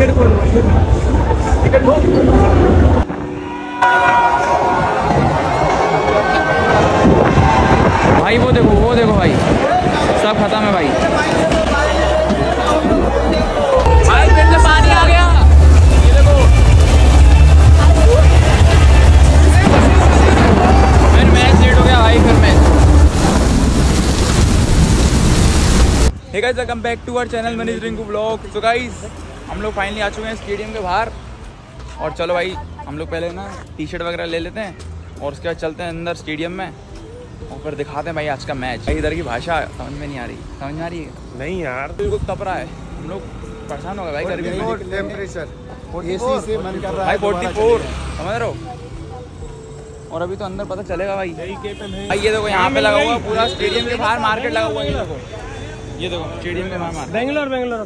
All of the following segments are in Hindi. टिकट भाई वो देखो भाई सब खत्म है भाई। भाई पेट में पानी आ गया। ये देखो फिर मैच लेट हो गया भाई, फिर match. Hey guys welcome back to our channel Manish Rinku vlog. So guys हम लोग फाइनली आ चुके हैं स्टेडियम के बाहर, और चलो भाई हम लोग पहले ना टी शर्ट वगैरह ले लेते हैं और उसके बाद चलते हैं अंदर स्टेडियम में और फिर दिखाते हैं भाई आज का मैच। इधर की भाषा समझ में नहीं आ रही, समझ में आ रही है नहीं यार, बिल्कुल तप रहा है। हम लोग परेशान हो गए भाई, गर्मी में टेम्परेचर एसी से मन कर रहा है भाई 44 समझ रहे हो। और अभी तो अंदर पता चलेगा भाई। भाई ये देखो यहाँ पे लगा हुआ पूरा स्टेडियम के बाहर मार्केट लगा हुआ है। ये देखो स्टेडियम के बाहर मार्केट, बेंगलोर बेंगलोर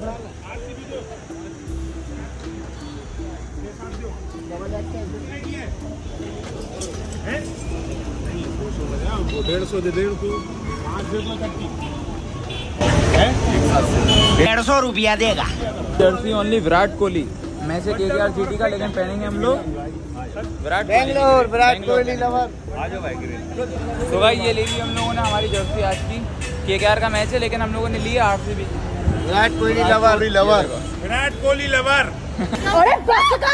₹150 देगा। जर्सी ओनली विराट कोहली, मैं से केकेआर सिटी का, लेकिन पहनेंगे हम लोग विराट कोहली, विराट कोहली लवर। तो भाई ये ले ली हम लोगों ने हमारी जर्सी आज की। केकेआर का मैच है लेकिन हम लोगों ने लिया RCB. Virat Kohli lover lover, Virat Kohli lover. सही बात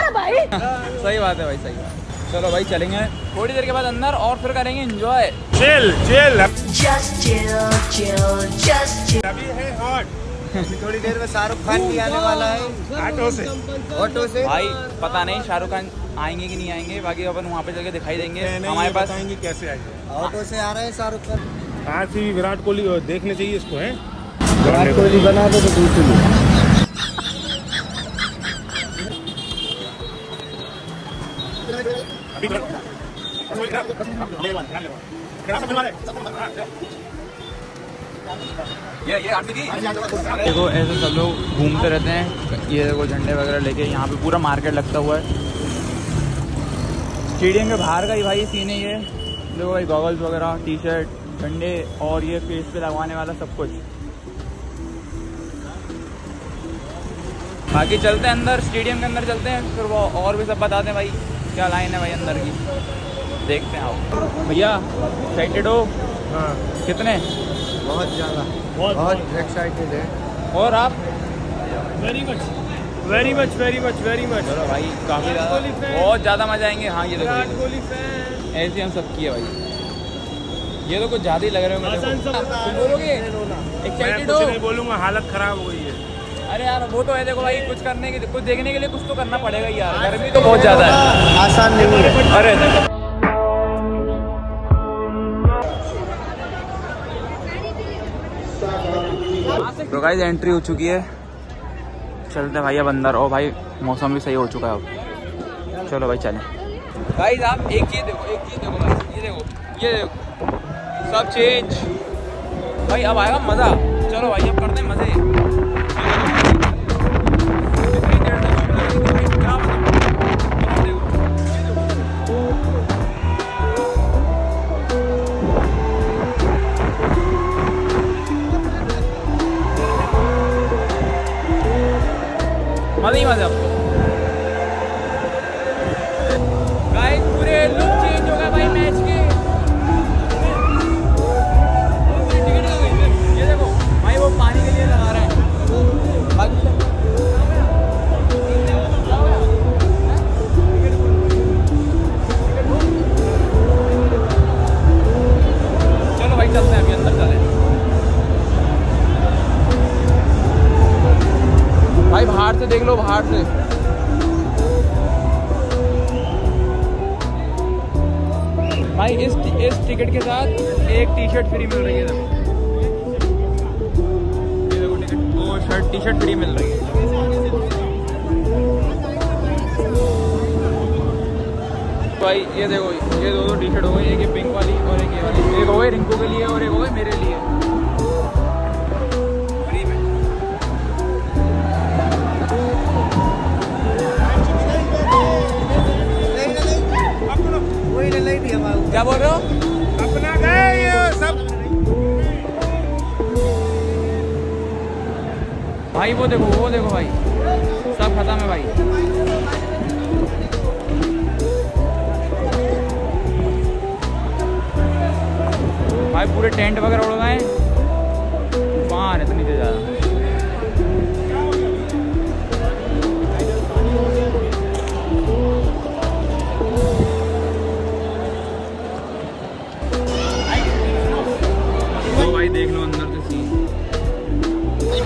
है भाई, सही बात। चलो भाई चलेंगे थोड़ी देर के बाद अंदर और फिर करेंगे एंजॉय। अभी है हॉट, थोड़ी देर में शाहरुख खान भी आने वाला है ऑटो से। भाई पता नहीं शाहरुख खान आएंगे कि नहीं आएंगे, बाकी अपन वहाँ पे जाके दिखाई देंगे। हमारे पास आएंगे कैसे आएंगे, ऑटो से आ रहे हैं शाहरुख खान। कहाँ से भी विराट कोहली देखने चाहिए इसको, है विराट कोहली बना दो तो दूसरे। देखो ऐसे सब लोग घूमते रहते हैं। ये देखो झंडे वगैरह लेके यहाँ पे पूरा मार्केट लगता हुआ है। स्टेडियम के बाहर का ही भाई सीन है ये। देखो भाई गॉगल्स वगैरह, टी शर्ट, झंडे और ये फेस पे लगवाने वाला सब कुछ। बाकी चलते हैं अंदर, स्टेडियम के अंदर चलते हैं, फिर वो और भी सब बताते हैं भाई क्या लाइन है भाई अंदर की, देखते हैं आओ। भैया एक्साइटेड हो? हाँ। कितने? बहुत ज़्यादा, बहुत एक्साइटेड है। और आप? Very much very much very much very much. चलो भाई काफ़ी बहुत ज़्यादा मजा आएंगे। हाँ ये देखो ऐसे हम सब किए भाई। ये तो कुछ ज़्यादा ही लग रहे हो, बोलोगे एक्साइटेड हो? नहीं बोलूँगा, हालत ख़राब हो गई है। अरे यार वो तो है, देखो भाई कुछ करने के लिए, कुछ देखने के लिए कुछ तो करना पड़ेगा यार, गर्मी तो बहुत ज़्यादा है, आसान नहीं है। अरे तो गाइस एंट्री हो चुकी है, चलते भाई अब अंदर। और भाई मौसम भी सही हो चुका है अब, चलो भाई चलें। गाइस आप एक चीज़ देखो, एक चीज़ देखो, ये देखो, ये देखो सब चेंज भाई, अब आएगा मज़ा। चलो भाई अब करते हैं मज़े। मज़ा ही मज़ा आपको। गाइस पूरे लुक चेंज हो गया भाई मैच के। टिकट लग गई, ये देखो भाई वो पानी के लिए लगा रहे हैं। चलो भाई चलते हैं अभी अंदर, चले भाई बाहर से देख लो, बाहर से। भाई इस टिकट के साथ एक टी शर्ट फ्री मिल रही है तुम्हें। वो शर्ट टी शर्ट फ्री मिल रही है भाई। ये देखो ये दो टी शर्ट हो गई, एक पिंक वाली और एक ये वाली। एक हो गई रिंकू के लिए और एक हो गई मेरे लिए। क्या बोल रहे हो? अपना गए सब भाई। वो देखो भाई सब खत्म है भाई। भाई पूरे टेंट वगैरह उड़ गए, तूफान इतनी तेज आ रहा है। भाई देख लो अंदर से सीन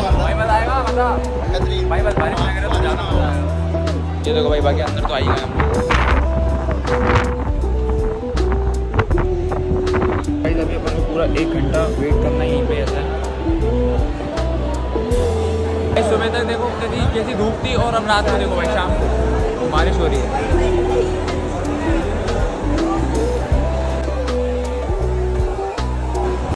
भाई, मजा आएगा मजा भाई, बस बारिश लग रहा है तो ज़्यादा मजा आएगा। ये देखो भाई बाकी अंदर तो आएगा। भाई अभी अपन को पूरा 1 घंटा वेट करना यहीं पे ऐसा है। सुबह तक देखो कैसी धूप थी और अब रात को देखो भाई शाम को बारिश हो रही है।